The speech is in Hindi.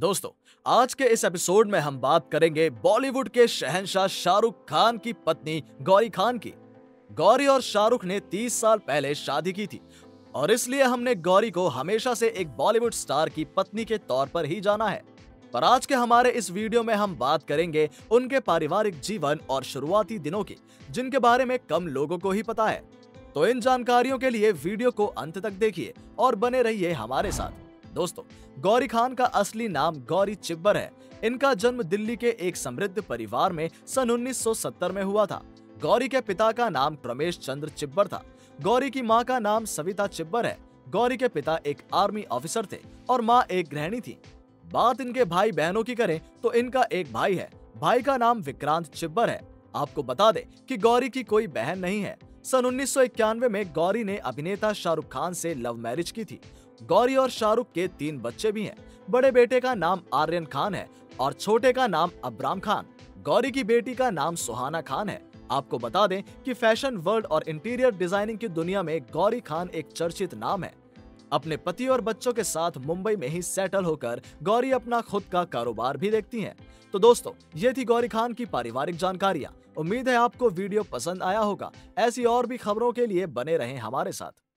दोस्तों आज के इस एपिसोड में हम बात करेंगे बॉलीवुड के शहंशाह शाहरुख खान की पत्नी गौरी खान की। गौरी और शाहरुख ने 30 साल पहले शादी की थी और इसलिए हमने गौरी को हमेशा से एक बॉलीवुड स्टार की पत्नी के तौर पर ही जाना है। पर आज के हमारे इस वीडियो में हम बात करेंगे उनके पारिवारिक जीवन और शुरुआती दिनों की, जिनके बारे में कम लोगों को ही पता है। तो इन जानकारियों के लिए वीडियो को अंत तक देखिए और बने रहिए हमारे साथ। दोस्तों गौरी खान का असली नाम गौरी चिब्बर है। इनका जन्म दिल्ली के एक समृद्ध परिवार में सन 1970 में हुआ था। गौरी के पिता का नाम प्रमेश चंद्र चिब्बर था। गौरी की मां का नाम सविता चिब्बर है। गौरी के पिता एक आर्मी ऑफिसर थे और मां एक गृहिणी थी। बात इनके भाई बहनों की करें तो इनका एक भाई है। भाई का नाम विक्रांत चिब्बर है। आपको बता दें कि गौरी की कोई बहन नहीं है। सन 1991 में गौरी ने अभिनेता शाहरुख खान से लव मैरिज की थी। गौरी और शाहरुख के 3 बच्चे भी हैं। बड़े बेटे का नाम आर्यन खान है और छोटे का नाम अब्राम खान। गौरी की बेटी का नाम सुहाना खान है। आपको बता दें कि फैशन वर्ल्ड और इंटीरियर डिजाइनिंग की दुनिया में गौरी खान एक चर्चित नाम है। अपने पति और बच्चों के साथ मुंबई में ही सेटल होकर गौरी अपना खुद का कारोबार भी देखती हैं। तो दोस्तों ये थी गौरी खान की पारिवारिक जानकारियाँ। उम्मीद है आपको वीडियो पसंद आया होगा। ऐसी और भी खबरों के लिए बने रहें हमारे साथ।